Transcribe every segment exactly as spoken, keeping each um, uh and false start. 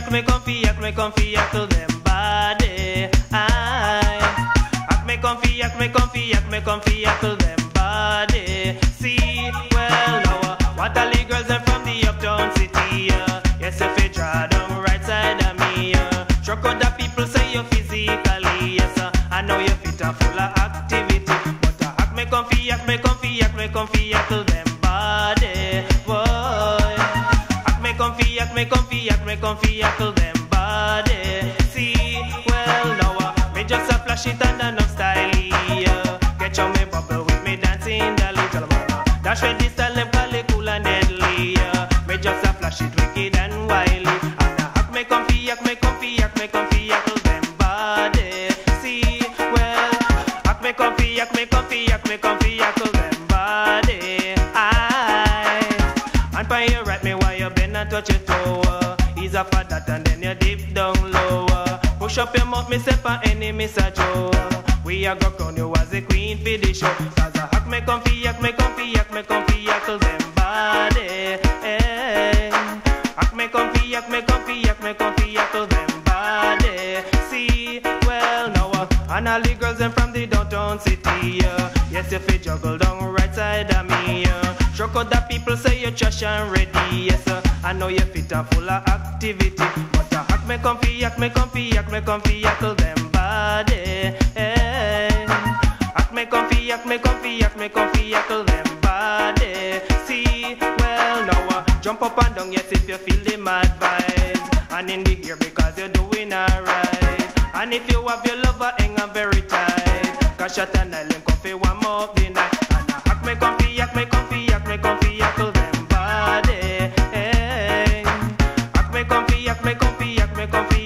hack me comfy, hack me comfy, hackle them body. Aye. Hack me comfy, hack me comfy, hack me comfy, hackle them body. See, well, now, what a league girls them from the uptown city. Uh. Yes, if you draw down right side of me. Uh. Truck other people say you're physically. Yes, uh. I know your feet are full of activity. But uh, hack me comfy, hack me comfy, hack me comfy, hackle them body. Whoa. Comfy, act me comfy, act me comfy, hackle them body. See, well, now, uh, me just a flash it and enough style. Uh, get your me bubble with me dancing the little mama. Dash with this style, them call it cool and deadly. Uh, me just a flash it wicked and wily. And uh, act me comfy, act me comfy, act me comfy, hackle them body. See, well, act me comfy, act me comfy, act me comfy, hackle them body. Aye, and by your right me why you touch your toe, uh, ease off of that and then you dip down low. Uh, push up your mouth, me step and enemy a Joe. Uh, we are gonna crown you as a queen for the show. Cause I hack me comfy, hack me comfy, hack me comfy, hackle them body. Eh. Hack me comfy, hack me comfy, hack me comfy, hackle them body. See, well now, uh, and all the girls them from the downtown city. Uh, yes, if you juggle down right side of me. Uh, Truck other people say you're trash and ready. Yes, uh, I know your feet are full of activity. But uh, hack me comfy, hack me comfy, hack me comfy, hackle them body. Eh. Hack me comfy, hack me comfy, hack me comfy, hackle them body. See, well now, uh, jump up and down, yes, if you feel the mad vibes. And in the gear because you're doing alright. And if you have your lover, hang on very tight. Cause shut and I link coffee one more the night. And uh, hack me comfy, hack me comfy, hack me comfy, hackle them body. Yak me comfy, yak me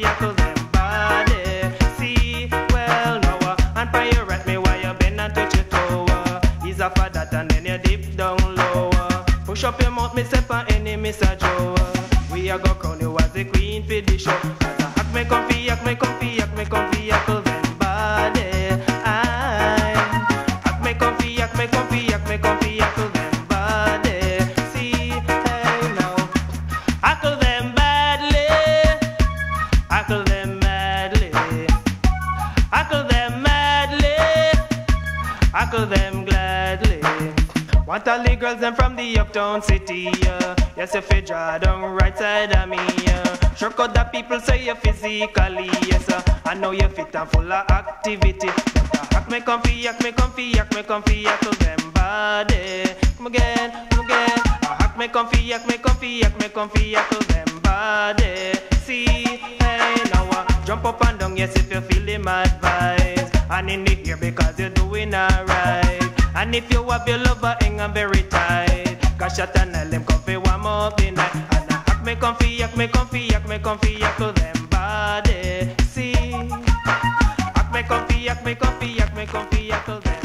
comfy, hackle them body. See, well now, uh, and by your right me why you bend and touch your toe. Uh, ease off of that and then you dip down low. Uh, push up your mouth, me step and enemy a Joe. Uh, we are gonna crown you as the queen for the show. Hack me comfy, yak me comfy, yak me comfy, hackle them body. Aye. Hack me comfy, yak me comfy, yak me comfy, hackle them body. See, hey now, hackle them body. Hackle them madly, hackle them madly, hackle them gladly. Want all the girls them from the uptown city, uh. Yes, if you draw down right side of me, uh. Shock out the people say you physically, yes, uh. I know you fit and full of activity. Hack me comfy, hack me comfy, hack me comfy, hackle them body. Come again, come again. Hack me comfy, hack me comfy, hack me comfy, hackle them body. See, now uh, jump up and down, yes, if you feel the mad vibes. And in the gear because you're doing alright. And if you have your lover, hang on very tight. Cause shut and tell them comfy warm up the night. And uh, hack me comfy, hack me comfy, hack me comfy, hackle them body. See, hack me comfy, hack me comfy, hack me comfy, hackle them.